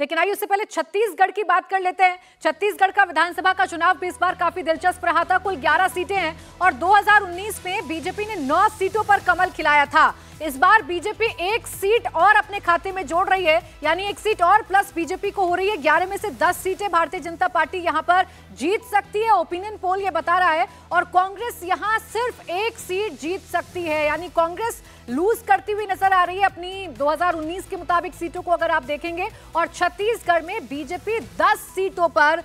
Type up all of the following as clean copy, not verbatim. लेकिन आइए उससे पहले छत्तीसगढ़ की बात कर लेते हैं। छत्तीसगढ़ का विधानसभा का चुनाव भी इस बार काफी दिलचस्प रहा था। कुल 11 सीटें हैं और 2019 में बीजेपी ने 9 सीटों पर कमल खिलाया था। इस बार बीजेपी एक सीट और अपने खाते में जोड़ रही है, यानी एक सीट और प्लस बीजेपी को हो रही है। 11 में से 10 सीटें भारतीय जनता पार्टी यहां पर जीत सकती है, ओपिनियन पोल ये बता रहा है, और कांग्रेस यहां सिर्फ एक सीट जीत सकती है। यानी कांग्रेस लूज करती हुई नजर आ रही है अपनी 2019 के मुताबिक सीटों को अगर आप देखेंगे। और छत्तीसगढ़ में बीजेपी 10 सीटों पर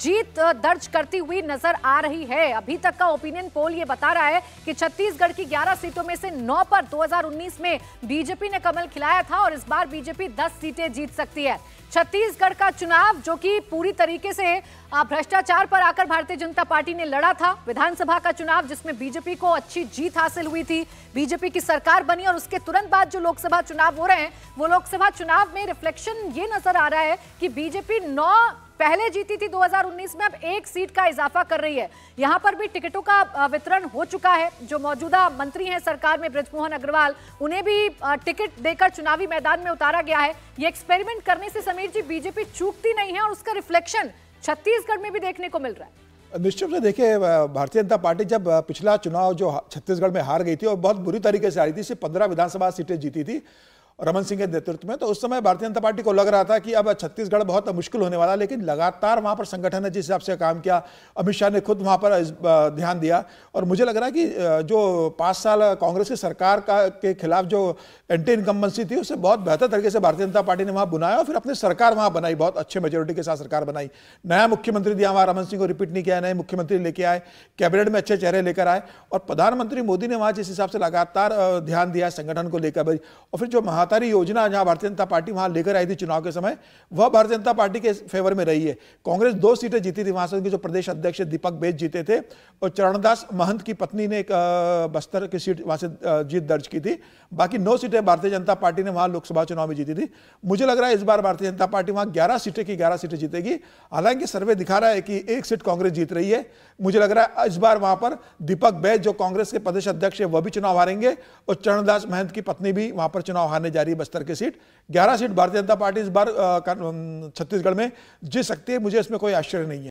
जीत दर्ज करती हुई नजर आ रही है। अभी तक का ओपिनियन पोल ये बता रहा है कि छत्तीसगढ़ की 11 सीटों में से 9 पर 2019 में बीजेपी ने कमल खिलाया था और इस बार बीजेपी 10 सीटें जीत सकती है। छत्तीसगढ़ का चुनाव जो कि पूरी तरीके से भ्रष्टाचार पर आकर भारतीय जनता पार्टी ने लड़ा था, विधानसभा का चुनाव जिसमें बीजेपी को अच्छी जीत हासिल हुई थी, बीजेपी की सरकार बनी और उसके तुरंत बाद जो लोकसभा चुनाव हो रहे हैं, वो लोकसभा चुनाव में रिफ्लेक्शन ये नजर आ रहा है कि बीजेपी 9 पहले जीती थी 2019 में, अब एक सीट का इजाफा कर रही है। यहां पर भी टिकटों का वितरण हो चुका है। जो मौजूदा मंत्री हैं सरकार में ब्रजमोहन अग्रवाल, उन्हें भी टिकट देकर चुनावी मैदान में उतारा गया है। ये एक्सपेरिमेंट करने से समीर जी बीजेपी चूकती नहीं है और उसका रिफ्लेक्शन छत्तीसगढ़ में भी देखने को मिल रहा है। निश्चित से देखिए, भारतीय जनता पार्टी जब पिछला चुनाव जो छत्तीसगढ़ में हार गई थी और बहुत बुरी तरीके से हारी थी, सिर्फ 15 विधानसभा सीटें जीती थी रमन सिंह के नेतृत्व में, तो उस समय भारतीय जनता पार्टी को लग रहा था कि अब छत्तीसगढ़ बहुत मुश्किल होने वाला। लेकिन लगातार वहाँ पर संगठन ने जिस हिसाब से काम किया, अमित शाह ने खुद वहाँ पर ध्यान दिया, और मुझे लग रहा है कि जो 5 साल कांग्रेस की सरकार के खिलाफ जो एंटी इनकम्बेंसी थी, उससे बहुत बेहतर तरीके से भारतीय जनता पार्टी ने वहाँ बनाया और फिर अपनी सरकार वहाँ बनाई, बहुत अच्छे मेजोरिटी के साथ सरकार बनाई। नया मुख्यमंत्री दिया वहाँ, रमन सिंह को रिपीट नहीं किया, नए मुख्यमंत्री लेके आए, कैबिनेट में अच्छे चेहरे लेकर आए, और प्रधानमंत्री मोदी ने वहाँ जिस हिसाब से लगातार ध्यान दिया संगठन को लेकर, और फिर जो तारी योजना जहां भारतीय जनता पार्टी वहां लेकर आई थी चुनाव के समय, वह भारतीय जनता पार्टी के फेवर में रही है। कांग्रेस 2 सीटें जीती थी वहां से, उनके जो प्रदेश अध्यक्ष दीपक बेज जीते थे और चरणदास महंत की पत्नी ने एक बस्तर की सीट वहां से जीत दर्ज की थी। बाकी 9 सीटें भारतीय जनता पार्टी ने वहां लोकसभा चुनाव में जीती थी। मुझे लग रहा है इस बार भारतीय जनता पार्टी वहां 11 सीटें जीतेगी। हालांकि सर्वे दिखा रहा है कि एक सीट कांग्रेस जीत रही है। मुझे लग रहा है इस बार वहां पर दीपक बेज जो कांग्रेस के प्रदेश अध्यक्ष है, वह भी चुनाव हारेंगे और चरणदास महंत की पत्नी भी वहां पर चुनाव हारने जा रही है बस्तर की seat. 11 seat Bharatiya Janata party इस बार छत्तीसगढ़ में जीत सकती है, मुझे इसमें कोई आश्चर्य नहीं है।